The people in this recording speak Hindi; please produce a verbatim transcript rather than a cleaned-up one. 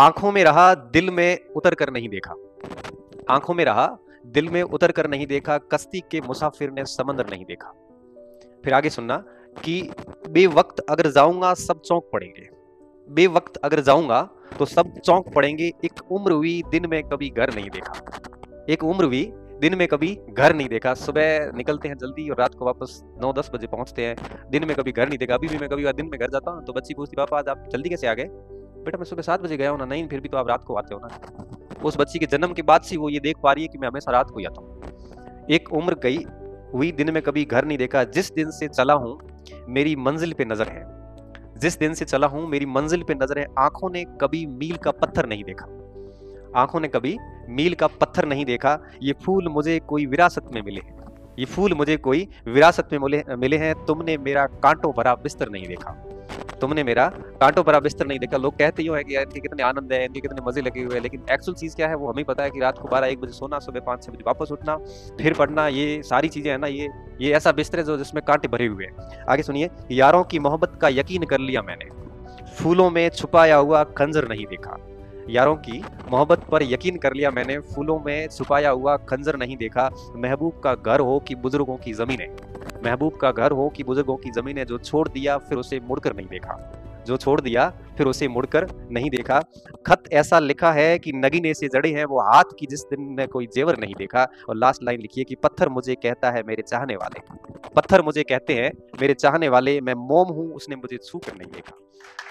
आंखों में रहा दिल में उतर कर नहीं देखा, आंखों में रहा दिल में उतर कर नहीं देखा, कश्ती के मुसाफिर ने समंदर नहीं देखा। फिर आगे सुनना कि बेवक्त अगर जाऊंगा सब चौंक पड़ेंगे, बेवक्त अगर जाऊंगा तो सब चौंक पड़ेंगे, एक उम्र हुई दिन में कभी घर नहीं देखा, एक उम्र हुई दिन में कभी घर नहीं देखा। सुबह निकलते हैं जल्दी और रात को वापस नौ दस बजे पहुंचते हैं, दिन में कभी घर नहीं देखा। अभी भी मैं कभी दिन में घर जाता हूँ तो बच्ची पूछती पापा आज आप जल्दी कैसे आ गए। बेटा मैं सुबह सात बजे गया हूँ ना। नहीं फिर भी तो आप रात को आते हो ना। उस बच्ची के जन्म के बाद से वो ये देख पा रही है कि मैं हमेशा रात को ही आता हूँ। एक उम्र गई हुई दिन में कभी घर नहीं देखा, जिस दिन से चला हूँ मेरी मंजिल पे नजर है, जिस दिन से चला हूँ मेरी मंजिल पे नजर है, आंखों ने कभी मील का पत्थर नहीं देखा, आंखों ने कभी मील का पत्थर नहीं देखा। ये फूल मुझे कोई विरासत में मिले हैं, ये फूल मुझे कोई विरासत में मिले मिले हैं, तुमने मेरा कांटों भरा बिस्तर नहीं देखा, तुमने मेरा कांटों भरा बिस्तर नहीं देखा। लोग कहते यूं है कि यार इनके कितने आनंद है, इनके कितने मजे लगे हुए हैं, लेकिन एक्चुअल चीज़ क्या है वो हमें पता है कि रात को बारह एक बजे सोना, सुबह पाँच छः बजे वापस उठना, फिर पढ़ना, ये सारी चीज़ें है ना, ये ये ऐसा बिस्तर है जो जिसमें कांटे भरे हुए हैं। आगे सुनिए, यारों की मोहब्बत का यकीन कर लिया मैंने, फूलों में छुपाया हुआ खंजर नहीं देखा, यारों की मोहब्बत पर यकीन कर लिया मैंने, फूलों में छुपाया हुआ खंजर नहीं देखा। महबूब का घर हो कि बुजुर्गों की ज़मीन है, महबूब का घर हो कि बुजुर्गों की ज़मीन है, जो छोड़ दिया फिर उसे मुड़कर नहीं देखा, जो छोड़ दिया फिर उसे मुड़कर नहीं देखा। खत ऐसा लिखा है कि नगीने से जड़े हैं वो हाथ की, जिस दिन ने कोई जेवर नहीं देखा। और लास्ट लाइन लिखिए कि पत्थर मुझे कहता है मेरे चाहने वाले, पत्थर मुझे कहते हैं मेरे चाहने वाले, मैं मोम हूँ उसने मुझे छू कर नहीं देखा।